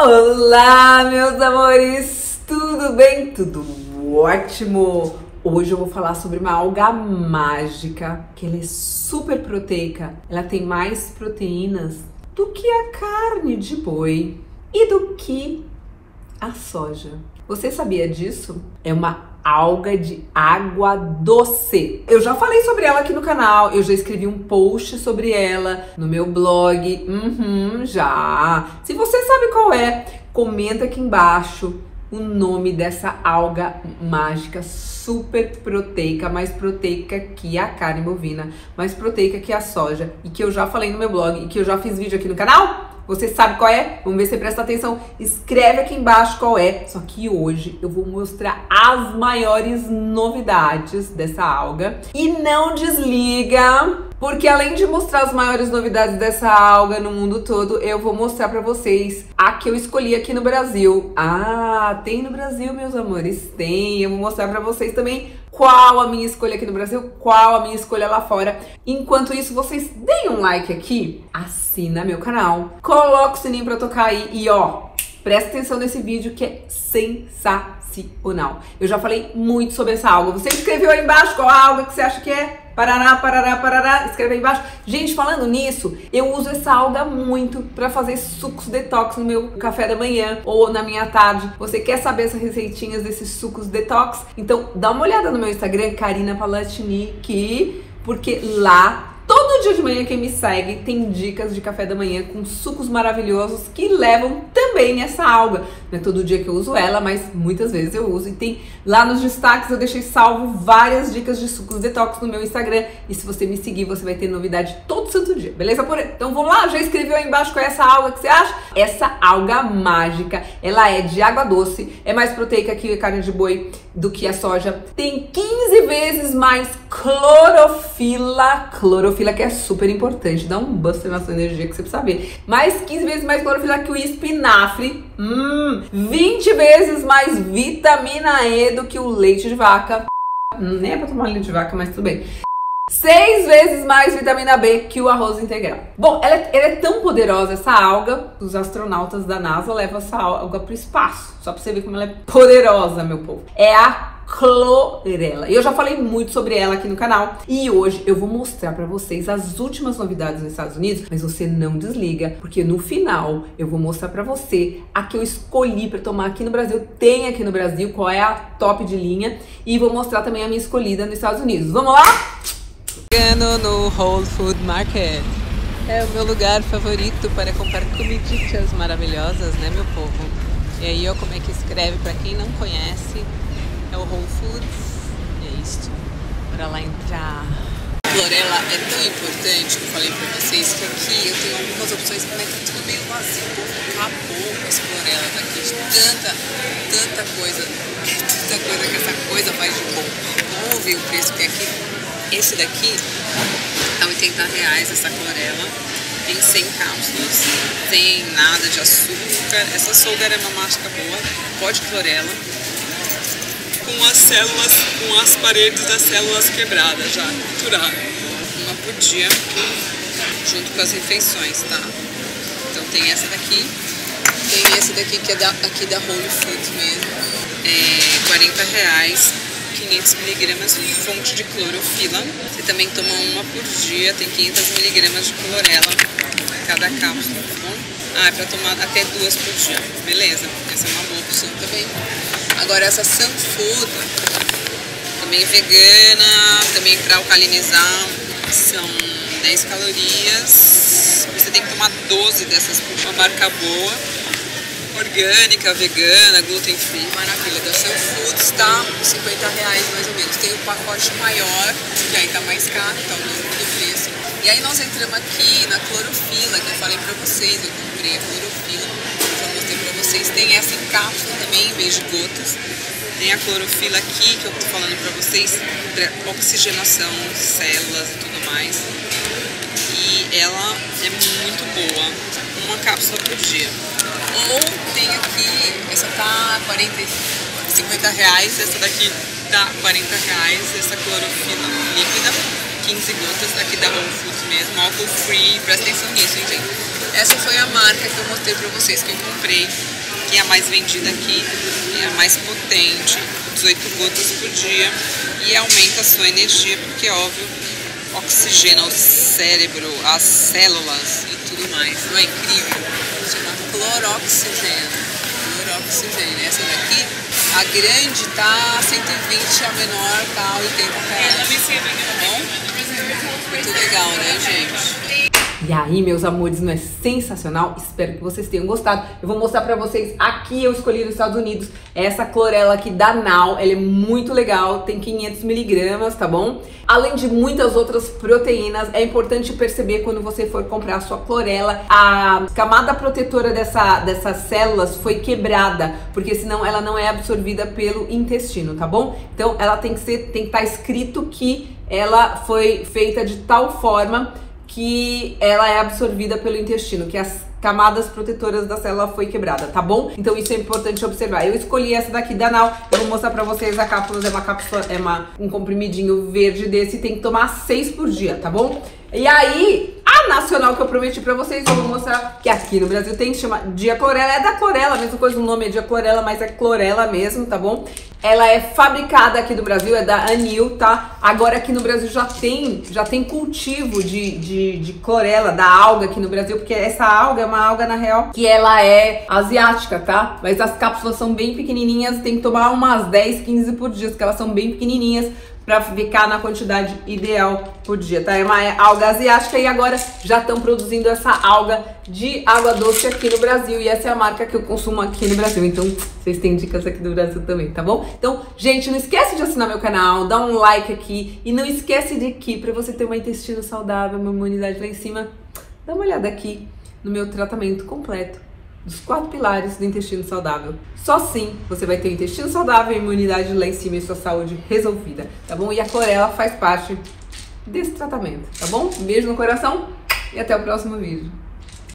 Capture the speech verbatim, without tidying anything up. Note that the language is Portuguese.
Olá, meus amores! Tudo bem? Tudo ótimo! Hoje eu vou falar sobre uma alga mágica, que ela é super proteica. Ela tem mais proteínas do que a carne de boi e do que a soja. Você sabia disso? É uma alga de água doce. Eu já falei sobre ela aqui no canal, eu já escrevi um post sobre ela no meu blog. Uhum, já. Se você sabe qual é, comenta aqui embaixo o nome dessa alga mágica super proteica, mais proteica que a carne bovina, mais proteica que a soja, e que eu já falei no meu blog, e que eu já fiz vídeo aqui no canal. Você sabe qual é? Vamos ver se você presta atenção. Escreve aqui embaixo qual é. Só que hoje eu vou mostrar as maiores novidades dessa alga. E não desliga, porque além de mostrar as maiores novidades dessa alga no mundo todo, eu vou mostrar pra vocês a que eu escolhi aqui no Brasil. Ah, tem no Brasil, meus amores? Tem. Eu vou mostrar pra vocês também qual a minha escolha aqui no Brasil, qual a minha escolha lá fora. Enquanto isso, vocês deem um like aqui, assina meu canal, coloca o sininho pra tocar aí e ó, presta atenção nesse vídeo que é sensacional. Eu já falei muito sobre essa alga. Você escreveu aí embaixo qual a alga que você acha que é? Parará, parará, parará, escreve aí embaixo. Gente, falando nisso, eu uso essa alga muito pra fazer sucos detox no meu café da manhã ou na minha tarde. Você quer saber essas receitinhas desses sucos detox? Então dá uma olhada no meu Instagram, Carina Palatnik, porque lá, todo dia de manhã, quem me segue tem dicas de café da manhã com sucos maravilhosos que levam também essa alga. Não é todo dia que eu uso ela, mas muitas vezes eu uso. E tem lá nos destaques, eu deixei salvo várias dicas de sucos detox no meu Instagram. E se você me seguir, você vai ter novidade todo santo dia, beleza? Por... Então vamos lá, já escreveu aí embaixo qual é essa alga que você acha? Essa alga mágica, ela é de água doce, é mais proteica que a carne de boi, do que a soja. Tem quinze vezes mais clorofila, clorofila. Clorofila que é super importante, dá um buster na sua energia que você precisa ver. Mais quinze vezes mais clorofila que o espinafre, hum, vinte vezes mais vitamina E do que o leite de vaca. Nem é pra tomar leite de vaca, mas tudo bem. seis vezes mais vitamina B que o arroz integral. Bom, ela, ela é tão poderosa, essa alga, os astronautas da NASA levam essa alga pro espaço. Só pra você ver como ela é poderosa, meu povo. É a chlorella. Eu já falei muito sobre ela aqui no canal e hoje eu vou mostrar pra vocês as últimas novidades nos Estados Unidos, mas você não desliga, porque no final eu vou mostrar pra você a que eu escolhi pra tomar aqui no Brasil, tem aqui no Brasil, qual é a top de linha, e vou mostrar também a minha escolhida nos Estados Unidos. Vamos lá? Chegando no Whole Foods Market. É o meu lugar favorito para comprar comidinhas maravilhosas, né, meu povo? E aí, ó, como é que escreve pra quem não conhece. É o Whole Foods, é isto, para lá entrar. Chlorella é tão importante que eu falei para vocês que aqui eu tenho algumas opções, mas tá tudo meio vazio, acabou com essa chlorella daqui, de tanta, tanta coisa, tanta coisa que essa coisa faz de bom. Vamos ver o preço que é aqui, esse daqui tá oitenta reais, essa chlorella, tem cem cápsulas, tem nada de açúcar, essa solgar é uma máscara boa, pó de chlorella, com as células, com as paredes das células quebradas já, natural. Uma por dia, junto com as refeições, tá? Então tem essa daqui, tem essa daqui que é da, aqui da Whole Foods mesmo, é quarenta reais, quinhentos miligramas de fonte de clorofila. Você também toma uma por dia, tem quinhentos miligramas de chlorella em cada cápsula, tá bom? Ah, é pra tomar até duas por dia, beleza? Essa é uma boa opção também. Agora essa Sunfood, também vegana, também para alcalinizar, são dez calorias, você tem que tomar doze dessas por uma marca boa, orgânica, vegana, gluten free, maravilha. Da Sunfood está cinquenta reais mais ou menos, tem o pacote maior, que aí tá mais caro, tá o dobro do preço. E aí nós entramos aqui na clorofila, que eu falei para vocês, eu comprei a clorofila. Vocês têm essa em cápsula também, em vez de gotas. Tem a clorofila aqui, que eu tô falando pra vocês, pra oxigenação, células e tudo mais. E ela é muito boa, uma cápsula por dia. Ou tem aqui, essa tá quarenta, cinquenta reais, essa daqui tá quarenta reais, essa clorofila líquida, quinze gotas, aqui da Whole Foods mesmo, álcool free, presta atenção nisso, hein, gente? Essa foi a marca que eu mostrei pra vocês, que eu comprei, que é a mais vendida aqui, é a mais potente, dezoito gotas por dia, e aumenta a sua energia, porque óbvio, oxigena o cérebro, as células e tudo mais. Não é incrível? Chama cloroxigeno. Cloroxigeno. Essa daqui, a grande tá cento e vinte, a menor tá oitenta reais. Tá bom? Muito legal, né, gente? E aí, meus amores, não é sensacional? Espero que vocês tenham gostado. Eu vou mostrar pra vocês, aqui eu escolhi nos Estados Unidos, essa chlorella aqui da N A L. Ela é muito legal, tem quinhentos miligramas, tá bom? Além de muitas outras proteínas, é importante perceber quando você for comprar a sua chlorella, a camada protetora dessa, dessas células foi quebrada, porque senão ela não é absorvida pelo intestino, tá bom? Então, ela tem que ser, tem que estar escrito que ela foi feita de tal forma que ela é absorvida pelo intestino, que as camadas protetoras da célula foi quebrada, tá bom? Então isso é importante observar. Eu escolhi essa daqui da N A L, eu vou mostrar pra vocês a cápsula, é uma cápsula, é uma, um comprimidinho verde desse, tem que tomar seis por dia, tá bom? E aí, a nacional que eu prometi pra vocês, eu vou mostrar que aqui no Brasil tem, chama Dia Chlorella, é da chlorella, a mesma coisa, o nome é Dia Chlorella, mas é chlorella mesmo, tá bom? Ela é fabricada aqui do Brasil, é da Anil, tá? Agora aqui no Brasil já tem, já tem cultivo de, de, de chlorella, da alga aqui no Brasil, porque essa alga é uma alga, na real, que ela é asiática, tá? Mas as cápsulas são bem pequenininhas, tem que tomar umas dez, quinze por dia, porque elas são bem pequenininhas, pra ficar na quantidade ideal por dia, tá? É uma alga asiática e agora já estão produzindo essa alga de água doce aqui no Brasil e essa é a marca que eu consumo aqui no Brasil. Então, vocês têm dicas aqui do Brasil também, tá bom? Então, gente, não esquece de assinar meu canal, dá um like aqui e não esquece de que pra você ter um intestino saudável, uma imunidade lá em cima, dá uma olhada aqui no meu tratamento completo dos quatro pilares do intestino saudável. Só assim você vai ter o intestino saudável, a imunidade lá em cima e sua saúde resolvida, tá bom? E a chlorella faz parte desse tratamento, tá bom? Um beijo no coração e até o próximo vídeo.